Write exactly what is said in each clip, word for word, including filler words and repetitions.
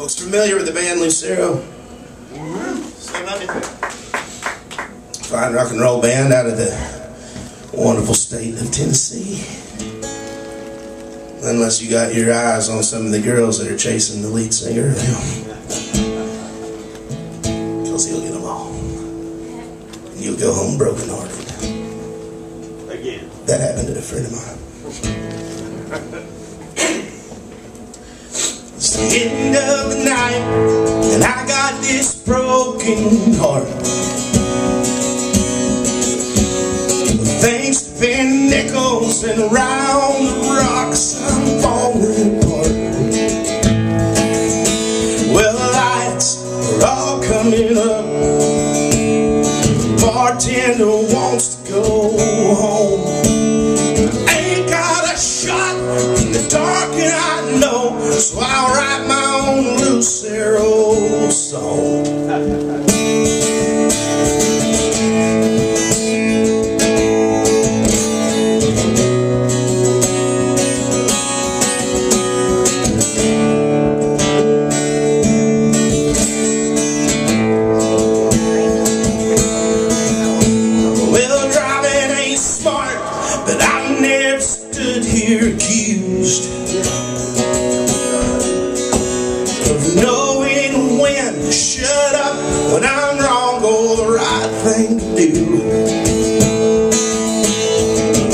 Folks familiar with the band Lucero? Mm-hmm. Fine rock and roll band out of the wonderful state of Tennessee. Unless you got your eyes on some of the girls that are chasing the lead singer. Because he'll get them all. And you'll go home brokenhearted. Again. That happened to a friend of mine. It's the end of the night, and I got this broken heart. Thanks to Ben Nichols and around the rocks, I'm falling apart. Well, the lights are all coming up. The bartender wants to go home. I ain't got a shot in the dark, and I know, so I'll write my own Lucero song. Accused of knowing when to shut up when I'm wrong or the right thing to do.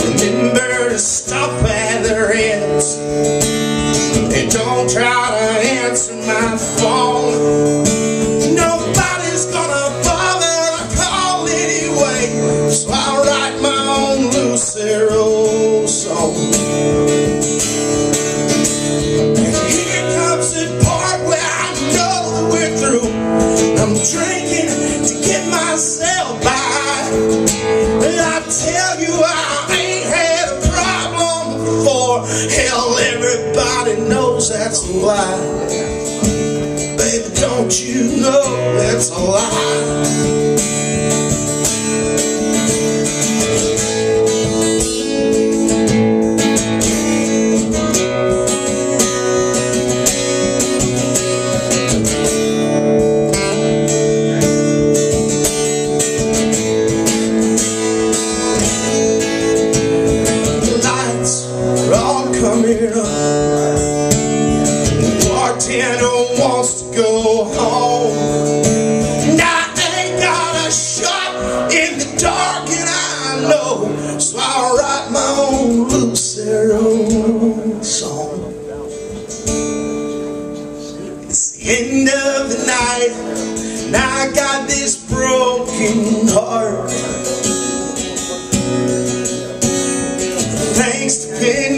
Remember to stop at their ends and don't try to answer my phone. Nobody's gonna bother to call anyway, so I'll write my own Lucero song. Drinking to get myself by, and I tell you I ain't had a problem before. Hell, everybody knows that's a lie. Baby, don't you know that's a lie? The bartender wants to go home. Now I ain't got a shot in the dark, and I know, so I'll write my own Lucero song. It's the end of the night, and I got this broken heart. Thanks to Ben